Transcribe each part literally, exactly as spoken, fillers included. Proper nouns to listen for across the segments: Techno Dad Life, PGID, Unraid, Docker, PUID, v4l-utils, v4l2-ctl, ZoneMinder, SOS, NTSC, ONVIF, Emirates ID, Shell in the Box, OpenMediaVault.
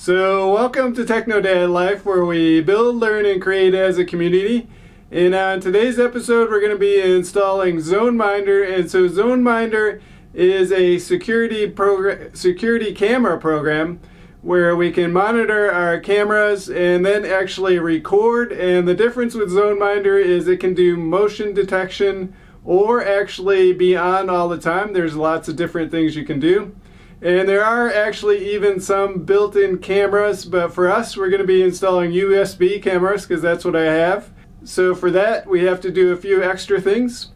So welcome to Techno Dad Life, where we build, learn, and create as a community. And on today's episode, we're going to be installing ZoneMinder. And so ZoneMinder is a security program, security camera program, where we can monitor our cameras and then actually record. And the difference with ZoneMinder is it can do motion detection or actually be on all the time. There's lots of different things you can do. And there are actually even some built-in cameras, but for us, we're going to be installing U S B cameras because that's what I have. So for that, we have to do a few extra things.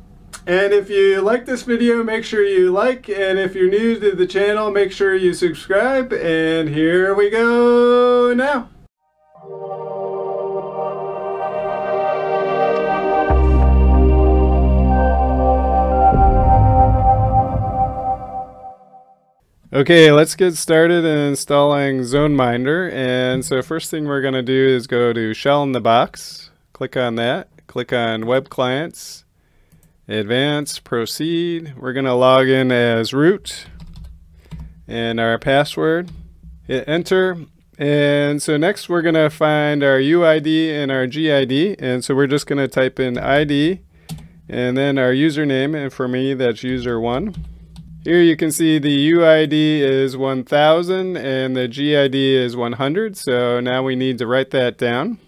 And if you like this video, make sure you like, and if you're new to the channel, make sure you subscribe. And here we go now. Okay, let's get started in installing ZoneMinder. And so first thing we're gonna do is go to Shell in the Box, click on that, click on Web Clients, Advanced, Proceed. We're gonna log in as root and our password, hit enter. And so next we're gonna find our U I D and our G I D. And so we're just gonna type in I D and then our username, and for me that's user one. Here you can see the U I D is one thousand and the G I D is one hundred, so now we need to write that down.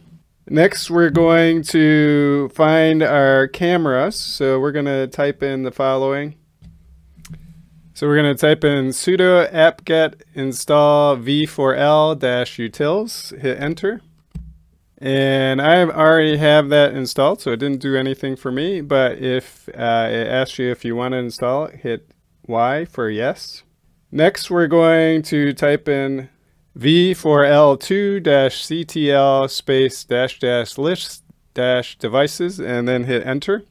Next we're going to find our cameras, so we're going to type in the following. So we're going to type in sudo apt-get install v four l dash utils, hit enter. And I already have that installed, so it didn't do anything for me, but if uh, it asks you if you want to install it, hit Y for yes. Next we're going to type in v four l two dash c t l space dash dash list dash devices and then hit enter.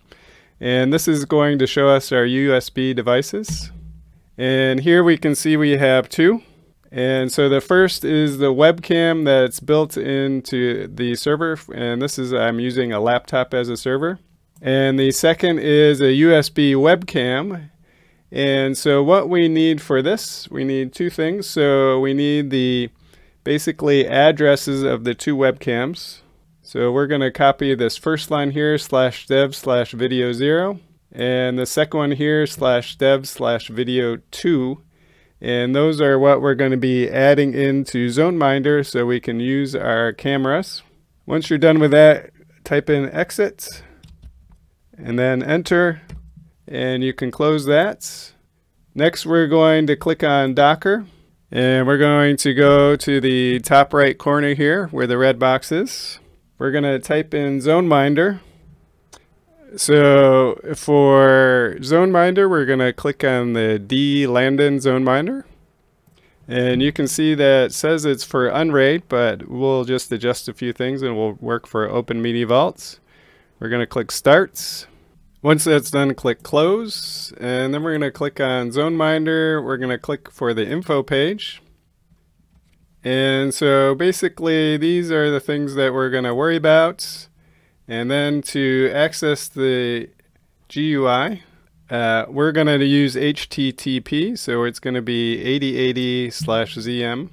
And this is going to show us our U S B devices. And here we can see we have two. And so the first is the webcam that's built into the server, and this is, I'm using a laptop as a server. And the second is a U S B webcam. And so what we need for this, we need two things. So we need the basically addresses of the two webcams. So we're going to copy this first line here, slash dev slash video zero. And the second one here, slash dev slash video two. And those are what we're going to be adding into ZoneMinder so we can use our cameras. Once you're done with that, type in exit and then enter. And you can close that. Next we're going to click on Docker, and we're going to go to the top right corner here where the red box is. We're going to type in ZoneMinder. So for ZoneMinder we're going to click on the D Landon ZoneMinder, and you can see that it says it's for Unraid, but we'll just adjust a few things and we'll work for OpenMediaVault. We're going to click Starts. Once that's done, click close, and then we're going to click on ZoneMinder. We're going to click for the info page. And so basically these are the things that we're going to worry about. And then to access the G U I, uh, we're going to use H T T P, so it's going to be eighty eighty slash Z M.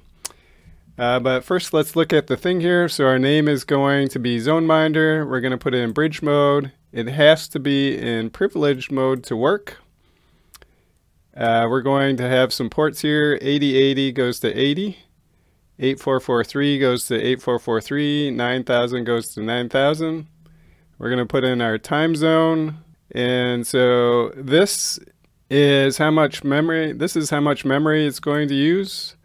Uh, but first let's look at the thing here. So our name is going to be ZoneMinder. We're going to put it in bridge mode. It has to be in privileged mode to work. Uh, we're going to have some ports here. eighty eighty goes to eighty. eighty-four forty-three goes to eighty-four forty-three. nine thousand goes to nine thousand. We're going to put in our time zone. And so this is how much memory, this is how much memory it's going to use.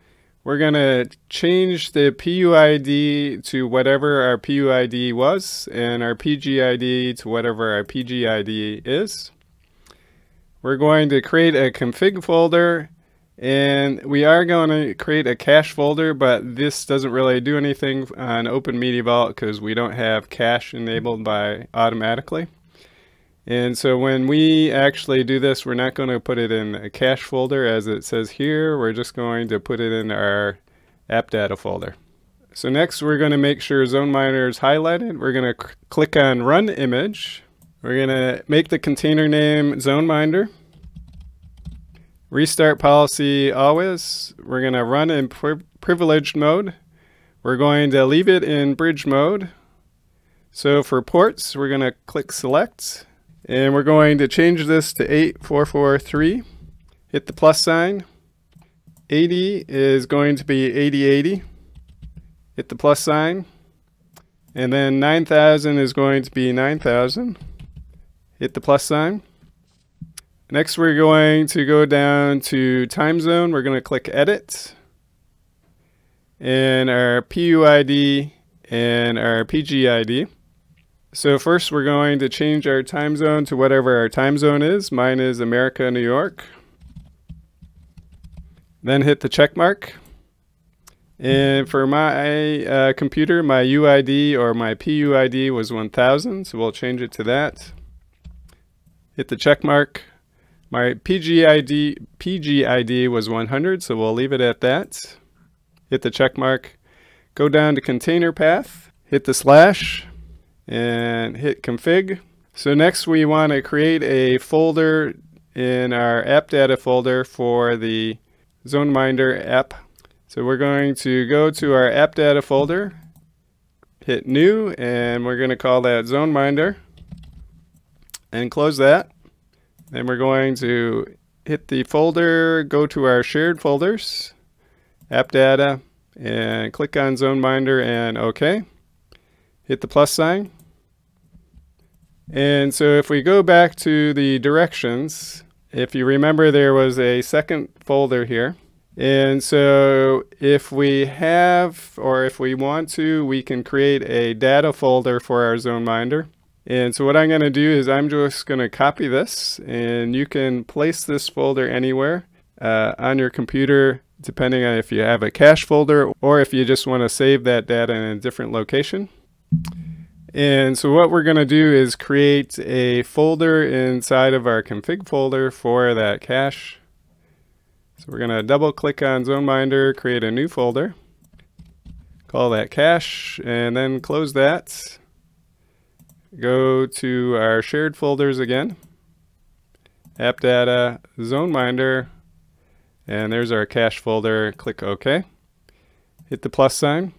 We're going to change the P U I D to whatever our P U I D was, and our P G I D to whatever our P G I D is. We're going to create a config folder, and we are going to create a cache folder, but this doesn't really do anything on OpenMediaVault because we don't have cache enabled by automatically. And so when we actually do this, we're not going to put it in a cache folder as it says here. We're just going to put it in our app data folder. So next we're going to make sure ZoneMinder is highlighted. We're going to click on Run Image. We're going to make the container name ZoneMinder. Restart policy always. We're going to run in pri privileged mode. We're going to leave it in bridge mode. So for ports, we're going to click select, and we're going to change this to eight four four three. Hit the plus sign. eighty is going to be eighty eighty. Hit the plus sign. And then nine thousand is going to be nine thousand. Hit the plus sign. Next, we're going to go down to time zone. We're going to click edit. And our P U I D and our P G I D. So first, we're going to change our time zone to whatever our time zone is. Mine is America, New York. Then hit the check mark. And for my uh, computer, my U I D or my P U I D was one thousand, so we'll change it to that. Hit the check mark. My P G I D, P G I D was one hundred, so we'll leave it at that. Hit the check mark. Go down to container path, hit the slash, and hit config. So next we want to create a folder in our app data folder for the ZoneMinder app. So we're going to go to our app data folder, hit new, and we're going to call that ZoneMinder, and close that. Then we're going to hit the folder, go to our shared folders, app data, and click on ZoneMinder and OK. Hit the plus sign. And so if we go back to the directions, if you remember, there was a second folder here. And so if we have, or if we want to, we can create a data folder for our ZoneMinder. And so what I'm going to do is I'm just going to copy this, and you can place this folder anywhere uh, on your computer, depending on if you have a cache folder or if you just want to save that data in a different location. And so what we're going to do is create a folder inside of our config folder for that cache. So we're going to double click on ZoneMinder, create a new folder, call that cache, and then close that. Go to our shared folders again, app data, ZoneMinder, and there's our cache folder. Click OK. Hit the plus sign.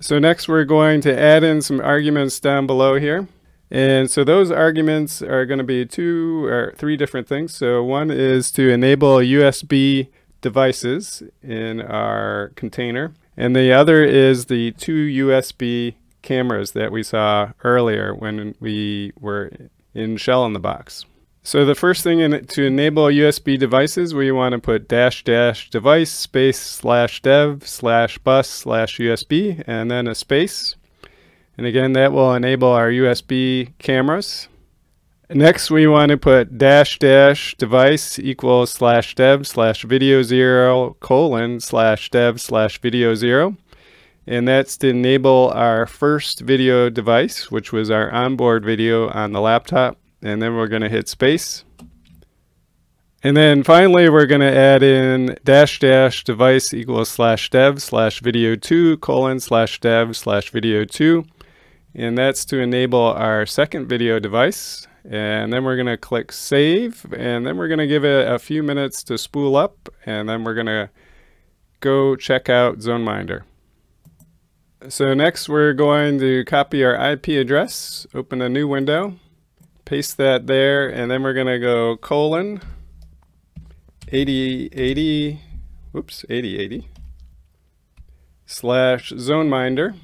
So next we're going to add in some arguments down below here. And so those arguments are going to be two or three different things. So one is to enable U S B devices in our container. And the other is the two U S B cameras that we saw earlier when we were in Shell in the Box. So the first thing in, to enable U S B devices, we want to put dash dash device space slash dev slash bus slash U S B and then a space. And again, that will enable our U S B cameras. Next, we want to put dash dash device equals slash dev slash video zero colon slash dev slash video zero. And that's to enable our first video device, which was our onboard video on the laptop. And then we're going to hit space. And then finally, we're going to add in dash dash device equals slash dev slash video two colon slash dev slash video two. And that's to enable our second video device. And then we're going to click save. And then we're going to give it a few minutes to spool up. And then we're going to go check out ZoneMinder. So next we're going to copy our I P address, open a new window, paste that there, and then we're going to go colon eighty eighty, whoops, eighty eighty, slash ZoneMinder,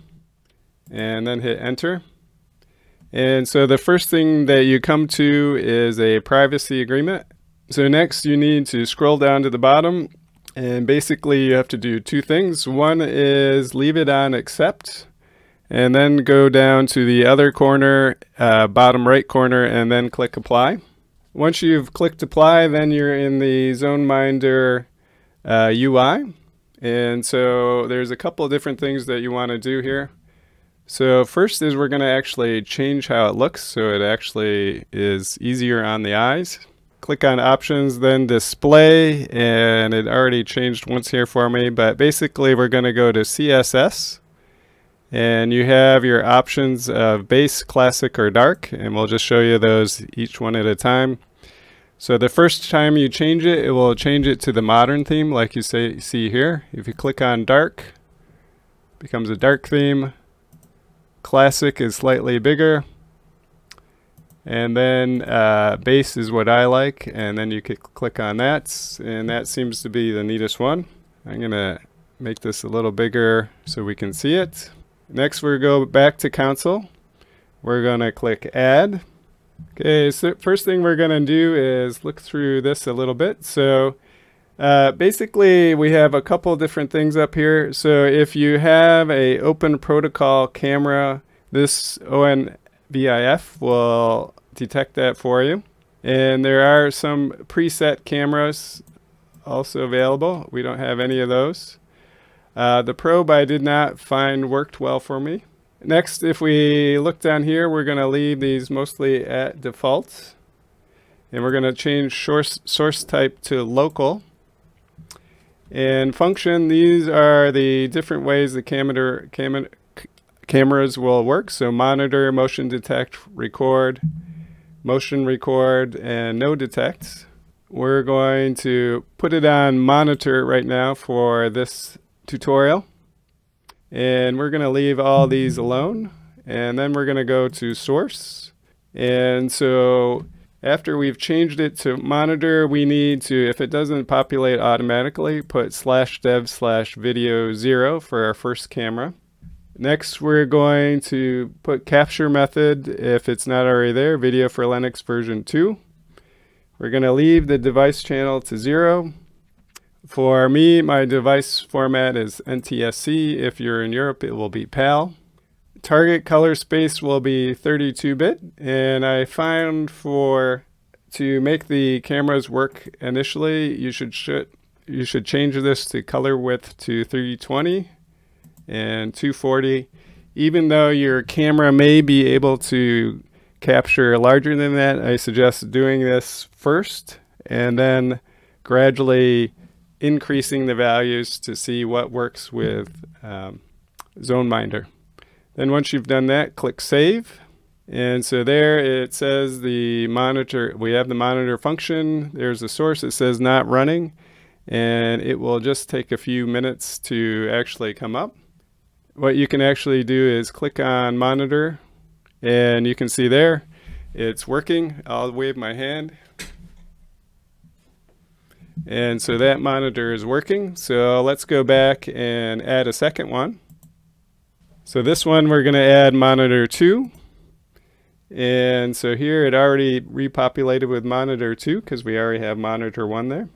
and then hit enter. And so the first thing that you come to is a privacy agreement. So next you need to scroll down to the bottom. And basically you have to do two things. One is leave it on accept, and then go down to the other corner, uh, bottom right corner, and then click apply. Once you've clicked apply, then you're in the ZoneMinder uh, U I. And so there's a couple of different things that you want to do here. So first is we're going to actually change how it looks so it actually is easier on the eyes. Click on options, then display, and it already changed once here for me, but basically we're going to go to C S S, and you have your options of base, classic, or dark, and we'll just show you those each one at a time. So the first time you change it, it will change it to the modern theme like you say, see here. If you click on dark, becomes a dark theme. Classic is slightly bigger. And then uh, base is what I like, and then you can click on that, and that seems to be the neatest one. I'm gonna make this a little bigger so we can see it. Next we'll go back to console. We're gonna click add. Okay, so first thing we're gonna do is look through this a little bit. So uh, basically we have a couple different things up here. So if you have a open protocol camera, this O N V I F will detect that for you. And there are some preset cameras also available. We don't have any of those. Uh, the probe I did not find worked well for me. Next, if we look down here, we're going to leave these mostly at default. And we're going to change source, source type to local. And function, these are the different ways the camera, camera, cameras will work. So monitor, motion detect, record, motion record, and no detect. We're going to put it on monitor right now for this tutorial. And we're going to leave all these alone. And then we're going to go to source. And so after we've changed it to monitor, we need to, if it doesn't populate automatically, put slash dev slash video zero for our first camera. Next, we're going to put capture method, if it's not already there, video for Linux version two. We're going to leave the device channel to zero. For me, my device format is N T S C. If you're in Europe, it will be P A L. Target color space will be thirty-two bit. And I found for, to make the cameras work initially, you should, should, you should change this to color width to three twenty. And two forty, even though your camera may be able to capture larger than that, I suggest doing this first and then gradually increasing the values to see what works with um, ZoneMinder. Then once you've done that, click save. And so there it says the monitor, we have the monitor function. There's a source that says not running, and it will just take a few minutes to actually come up. What you can actually do is click on monitor, and you can see there it's working. I'll wave my hand, and so that monitor is working. So let's go back and add a second one. So this one we're going to add monitor two, and so here it already repopulated with monitor two because we already have monitor one there.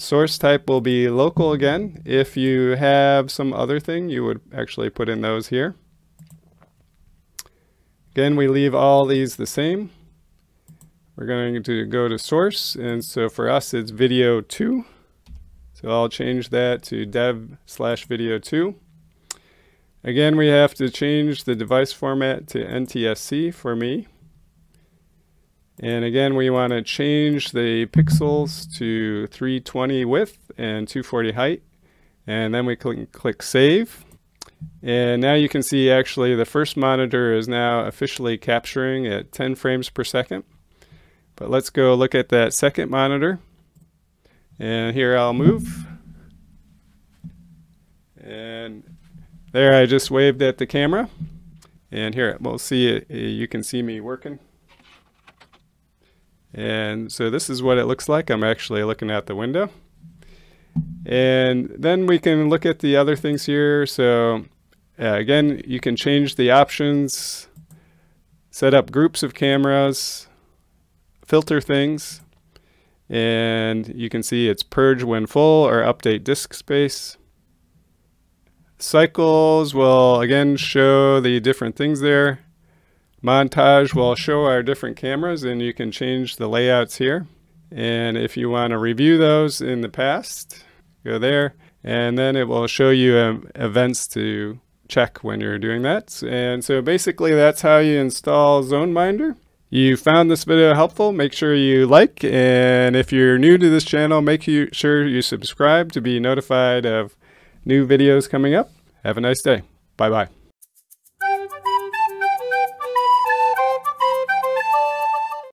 Source type will be local again. If you have some other thing, you would actually put in those here. Again, we leave all these the same. We're going to go to source, and so for us it's video two. So I'll change that to dev slash video two. Again, we have to change the device format to N T S C for me. And again, we want to change the pixels to three twenty width and two forty height. And then we can click save. And now you can see actually the first monitor is now officially capturing at ten frames per second. But let's go look at that second monitor. And here I'll move. And there I just waved at the camera. And here we'll see it, you can see me working. And so this is what it looks like. I'm actually looking out the window. And then we can look at the other things here. So uh, again, you can change the options, set up groups of cameras, filter things, and you can see it's purge when full or update disk space. Cycles will again show the different things there. Montage will show our different cameras, and you can change the layouts here. And if you want to review those in the past, go there, and then it will show you um, events to check when you're doing that. And so basically that's how you install ZoneMinder. You found this video helpful, make sure you like, and if you're new to this channel, make you sure you subscribe to be notified of new videos coming up. Have a nice day. Bye bye.